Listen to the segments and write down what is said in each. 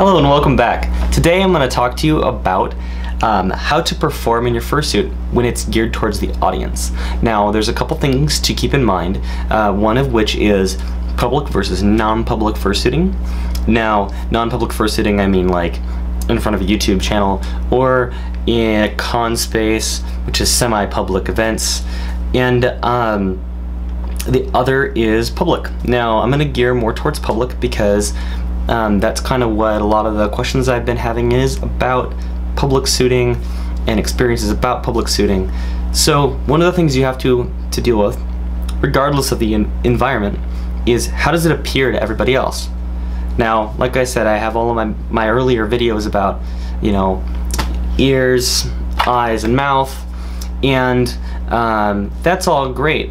Hello and welcome back. Today I'm going to talk to you about how to perform in your fursuit when it's geared towards the audience. Now there's a couple things to keep in mind, one of which is public versus non-public fursuiting. Now non-public fursuiting I mean like in front of a YouTube channel or in a con space, which is semi-public events, and the other is public. Now I'm going to gear more towards public because that's kind of what a lot of the questions I've been having is about public suiting and experiences about public suiting. So one of the things you have to deal with, regardless of the environment, is how does it appear to everybody else? Now, like I said, I have all of my earlier videos about, you know, ears, eyes, and mouth, and that's all great.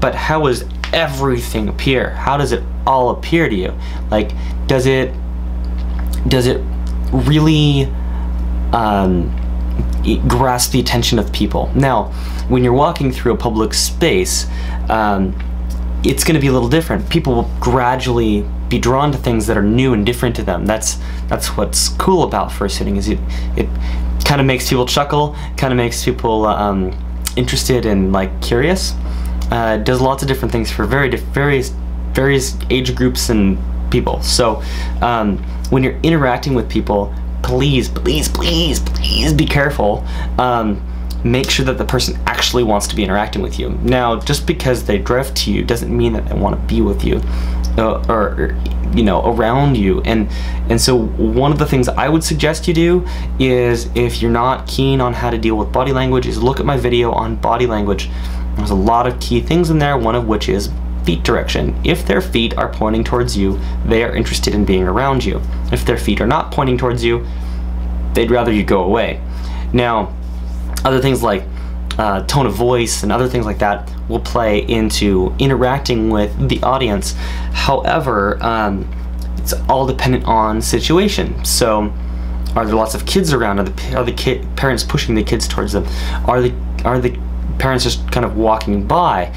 But how does everything appear? How does it all appear to you? Like, does it really grasp the attention of people? Now, when you're walking through a public space, it's going to be a little different. People will gradually be drawn to things that are new and different to them. That's what's cool about fursuiting, is it kind of makes people chuckle, kind of makes people interested and like curious. Does lots of different things for various age groups and people. So when you're interacting with people, please be careful. Make sure that the person actually wants to be interacting with you. Now, just because they drift to you doesn't mean that they want to be with you or you know, around you. And so one of the things I would suggest you do is, if you're not keen on how to deal with body language, is look at my video on body language. There's a lot of key things in there, one of which is feet direction. If their feet are pointing towards you, they are interested in being around you. If their feet are not pointing towards you, they'd rather you go away. Now, other things like tone of voice and other things like that will play into interacting with the audience. However, it's all dependent on situation. So, are there lots of kids around? Are the parents pushing the kids towards them? Are the parents just kind of walking by?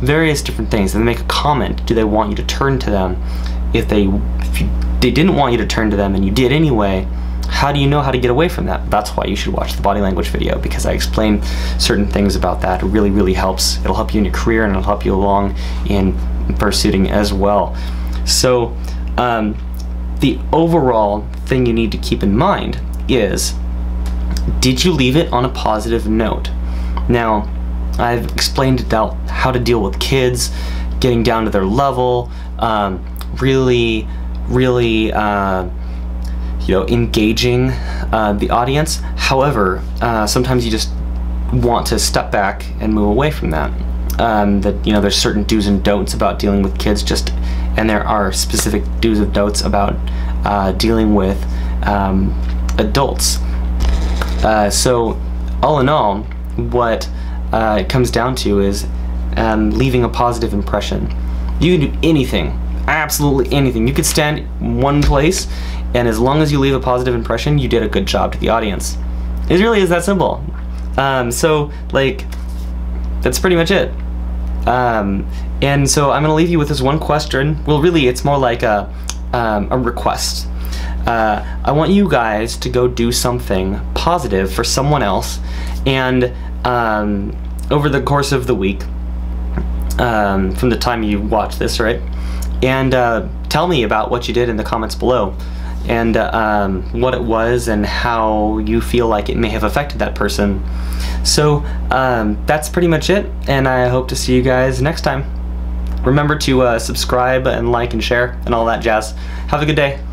Various different things. They make a comment. Do they want you to turn to them? If they didn't want you to turn to them and you did anyway, how do you know how to get away from that? That's why you should watch the body language video, because I explain certain things about that. It really, really helps. It'll help you in your career, and it'll help you along in pursuiting as well. So the overall thing you need to keep in mind is, did you leave it on a positive note? Now, I've explained about how to deal with kids, getting down to their level, really you know, engaging the audience. However, sometimes you just want to step back and move away from that. That, you know, there's certain do's and don'ts about dealing with kids, and there are specific do's and don'ts about dealing with adults. So, all in all, what it comes down to is leaving a positive impression. You can do anything, absolutely anything. You could stand in one place, and as long as you leave a positive impression, you did a good job to the audience. It really is that simple. So, like, that's pretty much it. And so I'm going to leave you with this one question. Well, really, it's more like a request. I want you guys to go do something positive for someone else, and over the course of the week, from the time you watch this, right? And tell me about what you did in the comments below, and what it was and how you feel like it may have affected that person. So that's pretty much it, and I hope to see you guys next time. Remember to subscribe and like and share and all that jazz. Have a good day.